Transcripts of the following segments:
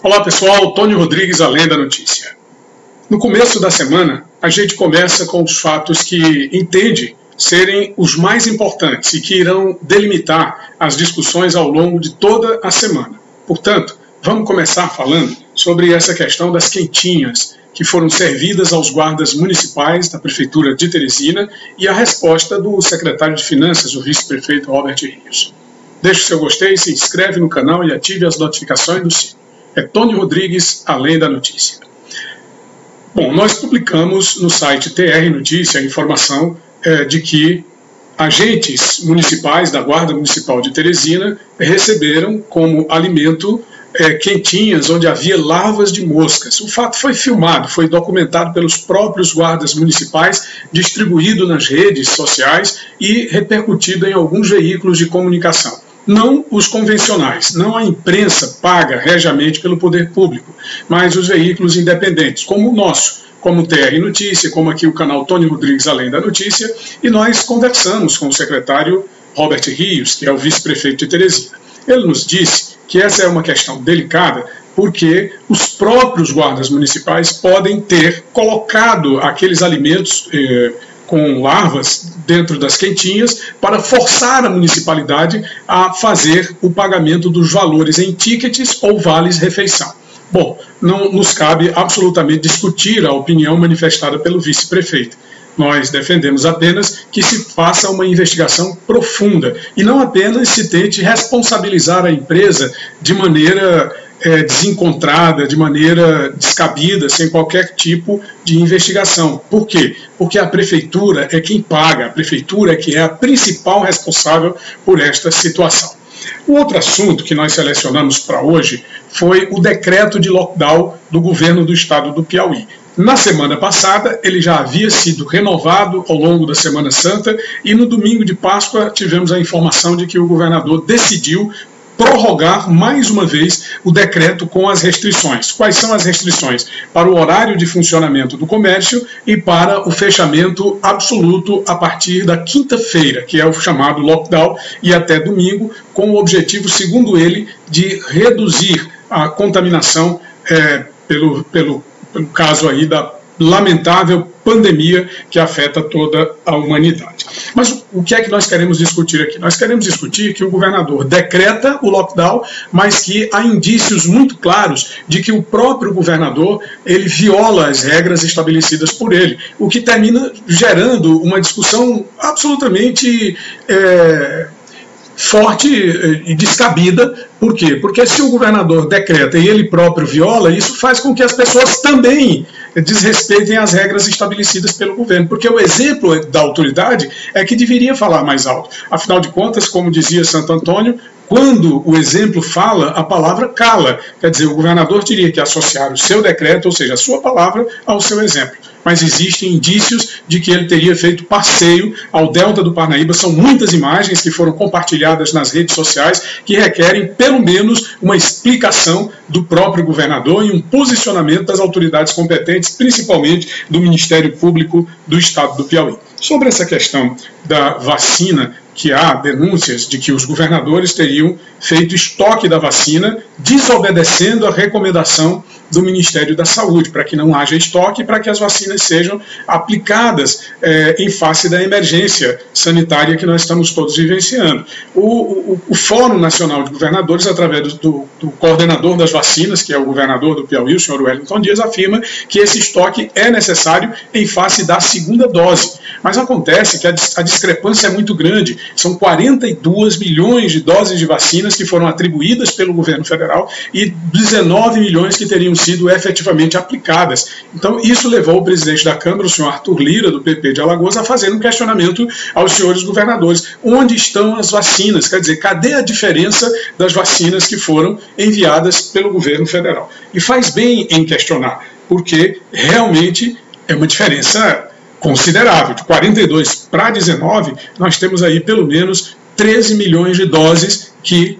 Olá pessoal, Toni Rodrigues Além da Notícia. No começo da semana, a gente começa com os fatos que entende serem os mais importantes e que irão delimitar as discussões ao longo de toda a semana. Portanto, vamos começar falando sobre essa questão das quentinhas que foram servidas aos guardas municipais da Prefeitura de Teresina e a resposta do secretário de Finanças, o vice-prefeito Robert Rios. Deixe seu gostei, se inscreve no canal e ative as notificações do sino. É Toni Rodrigues, Além da Notícia. Bom, nós publicamos no site TR Notícia a informação de que agentes municipais da Guarda Municipal de Teresina receberam como alimento quentinhas onde havia larvas de moscas. O fato foi filmado, foi documentado pelos próprios guardas municipais, distribuído nas redes sociais e repercutido em alguns veículos de comunicação. Não os convencionais, não a imprensa paga regiamente pelo poder público, mas os veículos independentes, como o nosso, como o TR Notícia, como aqui o canal Toni Rodrigues Além da Notícia, e nós conversamos com o secretário Robert Rios, que é o vice-prefeito de Teresina. Ele nos disse que essa é uma questão delicada, porque os próprios guardas municipais podem ter colocado aqueles alimentos com larvas dentro das quentinhas para forçar a municipalidade a fazer o pagamento dos valores em tickets ou vales-refeição. Bom, não nos cabe absolutamente discutir a opinião manifestada pelo vice-prefeito. Nós defendemos apenas que se faça uma investigação profunda e não apenas se tente responsabilizar a empresa de maneira desencontrada, de maneira descabida, sem qualquer tipo de investigação. Por quê? Porque a prefeitura é quem paga, a prefeitura é que é a principal responsável por esta situação. O outro assunto que nós selecionamos para hoje foi o decreto de lockdown do governo do estado do Piauí. Na semana passada, ele já havia sido renovado ao longo da Semana Santa e no domingo de Páscoa tivemos a informação de que o governador decidiu prorrogar mais uma vez o decreto com as restrições. Quais são as restrições? Para o horário de funcionamento do comércio e para o fechamento absoluto a partir da quinta-feira, que é o chamado lockdown, e até domingo, com o objetivo, segundo ele, de reduzir a contaminação pelo caso aí da lamentável pandemia que afeta toda a humanidade. Mas o que é que nós queremos discutir aqui? Nós queremos discutir que o governador decreta o lockdown, mas que há indícios muito claros de que o próprio governador, ele viola as regras estabelecidas por ele, o que termina gerando uma discussão absolutamente forte e descabida. Por quê? Porque se o governador decreta e ele próprio viola, isso faz com que as pessoas também desrespeitem as regras estabelecidas pelo governo, porque o exemplo da autoridade é que deveria falar mais alto. Afinal de contas, como dizia Santo Antônio, quando o exemplo fala, a palavra cala. Quer dizer, o governador teria que associar o seu decreto, ou seja, a sua palavra, ao seu exemplo. Mas existem indícios de que ele teria feito passeio ao Delta do Parnaíba. São muitas imagens que foram compartilhadas nas redes sociais que requerem, pelo menos, uma explicação do próprio governador e um posicionamento das autoridades competentes, principalmente do Ministério Público do Estado do Piauí. Sobre essa questão da vacina, que há denúncias de que os governadores teriam feito estoque da vacina, desobedecendo a recomendação do Ministério da Saúde, para que não haja estoque e para que as vacinas sejam aplicadas em face da emergência sanitária que nós estamos todos vivenciando. O Fórum Nacional de Governadores, através do coordenador das vacinas, que é o governador do Piauí, o senhor Wellington Dias, afirma que esse estoque é necessário em face da segunda dose. Mas acontece que a discrepância é muito grande. São 42 milhões de doses de vacinas que foram atribuídas pelo governo federal e 19 milhões que teriam sido efetivamente aplicadas. Então, isso levou o presidente da Câmara, o senhor Arthur Lira, do PP de Alagoas, a fazer um questionamento aos senhores governadores. Onde estão as vacinas? Quer dizer, cadê a diferença das vacinas que foram enviadas pelo governo federal? E faz bem em questionar, porque realmente é uma diferença considerável, de 42 para 19, nós temos aí pelo menos 13 milhões de doses que,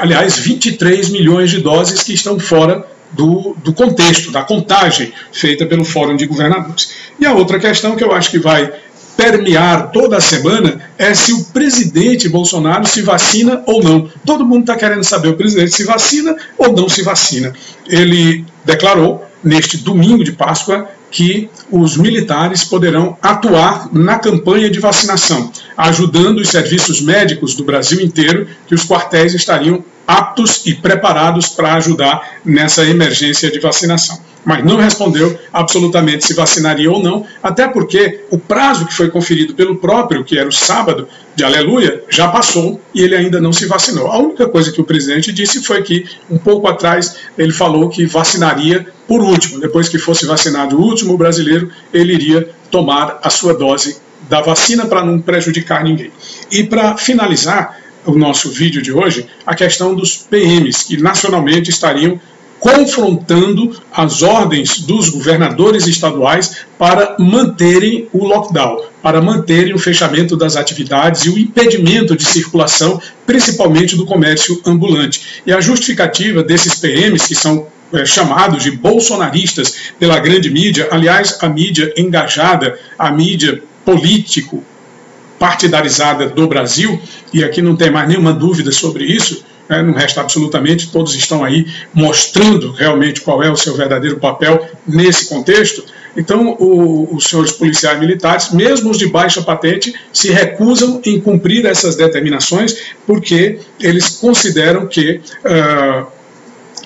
aliás, 23 milhões de doses que estão fora do contexto, da contagem feita pelo Fórum de Governadores. E a outra questão que eu acho que vai permear toda a semana é se o presidente Bolsonaro se vacina ou não. Todo mundo está querendo saber, o presidente se vacina ou não se vacina. Ele declarou, neste domingo de Páscoa, que os militares poderão atuar na campanha de vacinação, ajudando os serviços médicos do Brasil inteiro, que os quartéis estariam aptos e preparados para ajudar nessa emergência de vacinação. Mas não respondeu absolutamente se vacinaria ou não, até porque o prazo que foi conferido pelo próprio, que era o sábado de Aleluia, já passou e ele ainda não se vacinou. A única coisa que o presidente disse foi que, um pouco atrás, ele falou que vacinaria por último. Depois que fosse vacinado o último brasileiro, ele iria tomar a sua dose da vacina para não prejudicar ninguém. E para finalizar o nosso vídeo de hoje, a questão dos PMs, que nacionalmente estariam confrontando as ordens dos governadores estaduais para manterem o lockdown, para manterem o fechamento das atividades e o impedimento de circulação, principalmente do comércio ambulante. E a justificativa desses PMs, que são chamados de bolsonaristas pela grande mídia, aliás, a mídia engajada, a mídia político-partidarizada do Brasil, e aqui não tem mais nenhuma dúvida sobre isso, não resta absolutamente, todos estão aí mostrando realmente qual é o seu verdadeiro papel nesse contexto. Então, os senhores policiais militares, mesmo os de baixa patente, se recusam em cumprir essas determinações porque eles consideram que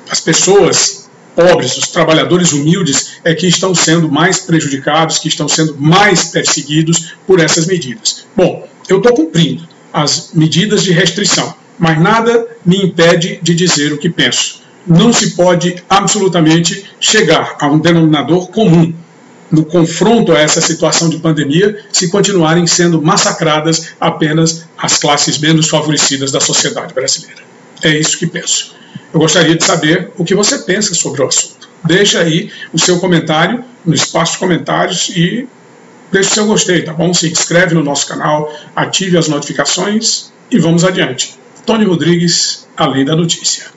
as pessoas pobres, os trabalhadores humildes, é que estão sendo mais prejudicados, que estão sendo mais perseguidos por essas medidas. Bom, eu estou cumprindo as medidas de restrição, mas nada me impede de dizer o que penso. Não se pode absolutamente chegar a um denominador comum no confronto a essa situação de pandemia se continuarem sendo massacradas apenas as classes menos favorecidas da sociedade brasileira. É isso que penso. Eu gostaria de saber o que você pensa sobre o assunto. Deixa aí o seu comentário no espaço de comentários e deixa o seu gostei, tá bom? Se inscreve no nosso canal, ative as notificações e vamos adiante. Toni Rodrigues, Além da Notícia.